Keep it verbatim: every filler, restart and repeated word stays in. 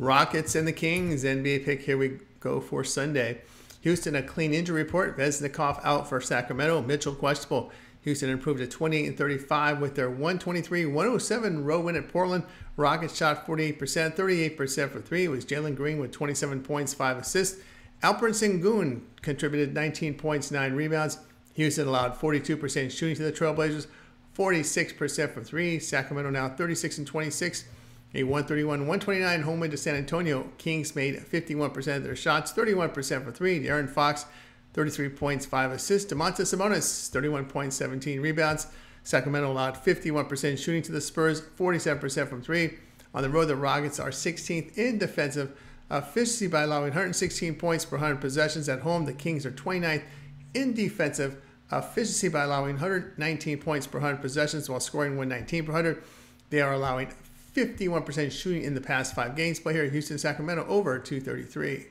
Rockets and the Kings. N B A pick here we go for Sunday. Houston, a clean injury report. Vesnikov out for Sacramento. Mitchell, questionable. Houston improved to twenty-eight and thirty-five with their one twenty-three one oh seven road win at Portland. Rockets shot forty-eight percent, thirty-eight percent for three. It was Jalen Green with twenty-seven points, five assists. Alperen Sengun contributed nineteen points, nine rebounds. Houston allowed forty-two percent shooting to the Trailblazers, forty-six percent for three. Sacramento now thirty-six and twenty-six, a one thirty-one one twenty-nine home win to San Antonio. Kings made fifty-one percent of their shots, thirty-one percent for three. De'Aaron Fox, thirty-three points, five assists. Domantas Sabonis, thirty-one points, seventeen rebounds. Sacramento allowed fifty-one percent shooting to the Spurs, forty-seven percent from three. On the road, the Rockets are sixteenth in defensive efficiency by allowing one hundred sixteen points per one hundred possessions. At home, the Kings are twenty-ninth in defensive efficiency by allowing one hundred nineteen points per one hundred possessions while scoring one nineteen per one hundred. They are allowing fifty-one percent shooting in the past five games. Play here at Houston, Sacramento, over two thirty-three.